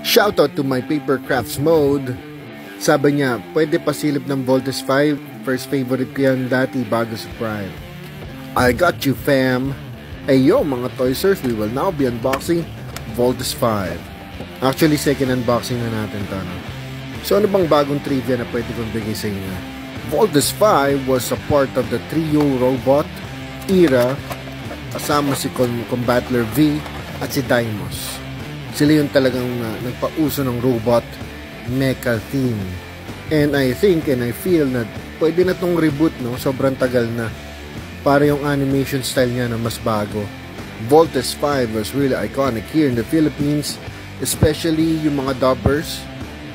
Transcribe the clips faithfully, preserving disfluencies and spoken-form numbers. Shoutout to my paper crafts mode. Sabi niya, pwede pasilip ng Voltes V. First favorite ko yan dati bago sa Prime. I got you, fam. Ayo mga Toysers, we will now be unboxing Voltes V. Actually, second unboxing na natin to. No? So ano bang bagong trivia na pwede kong bigay sa inyo? Voltes V was a part of the trio robot era kasama si Combatler V at si Daimos. Sila yung talagang uh, nagpauso ng robot mecha theme. And I think and I feel na pwede na tong reboot, no? Sobrang tagal na. Para yung animation style niya na mas bago. Voltes V was really iconic here in the Philippines, especially yung mga dubbers.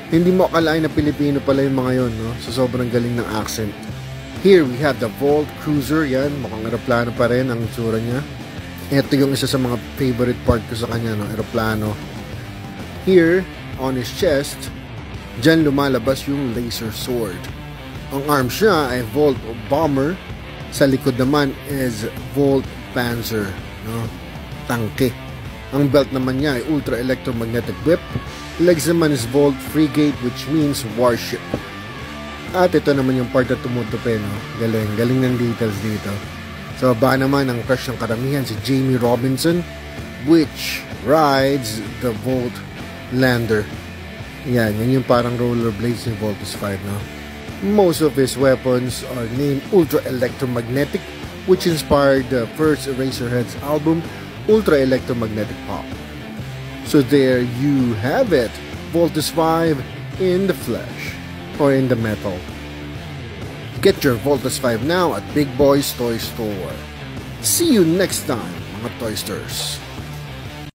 Hindi mo akalain na Pilipino pala yung mga yon, no? So sobrang galing ng accent. Here we have the Volt Cruiser, yan, mukhang aeroplano pa rin ang itsura niya. Ito yung isa sa mga favorite part ko sa kanya, no? Aeroplano. Here on his chest, dyan lumalabas yung laser sword. Ang arms niya ay Volt Bomber. Sa likod naman is Volt Panzer, no? Tangke. Ang belt naman niya ay Ultra Electromagnetic Whip. Legs naman is Volt Freegate, which means warship. At ito naman yung part na tumutupi, no? Galing, galing ng details dito. So baka naman ang crush ng karamihan si Jamie Robinson, which rides the Volt Lander. Yan, yan yung parang rollerblades ni Voltes V, no? Most of his weapons are named Ultra Electromagnetic, which inspired the first Eraserheads album, Ultra Electromagnetic Pop. So there you have it, Voltes V in the flesh, or in the metal. Get your Voltes V now at Big Boys Toy Store. See you next time, mga Toysters.